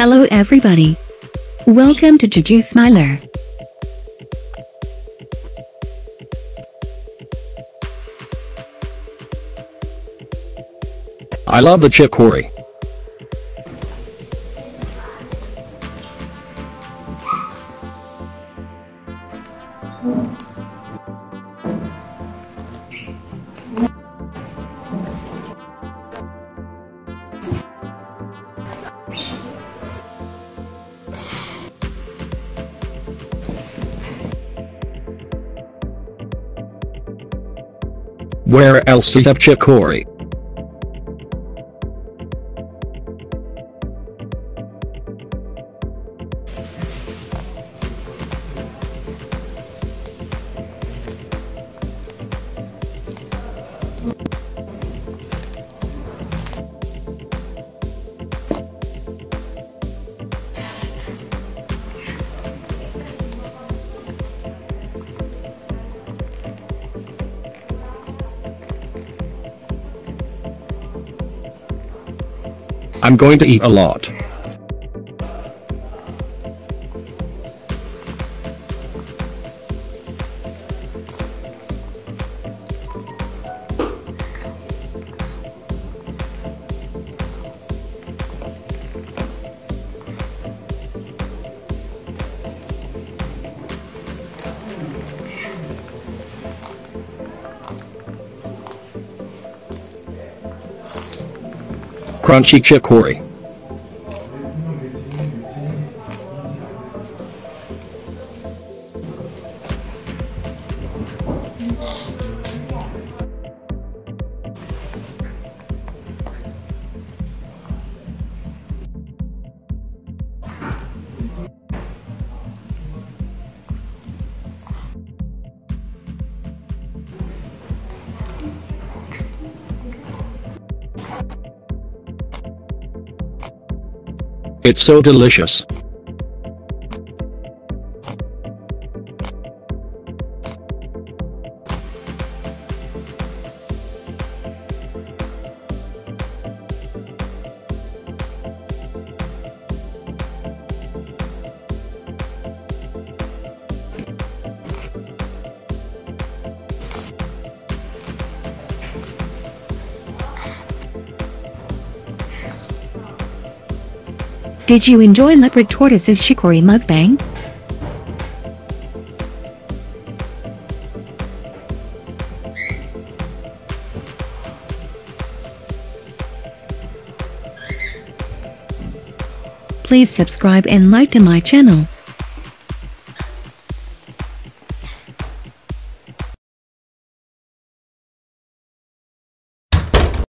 Hello everybody. Welcome to Jeju Smiler. I love the chip Corey. Where else do you have chip Corey? I'm going to eat a lot. Crunchy chip Corey. It's so delicious. Did you enjoy Leopard Tortoise's Shikori mukbang? Please subscribe and like to my channel.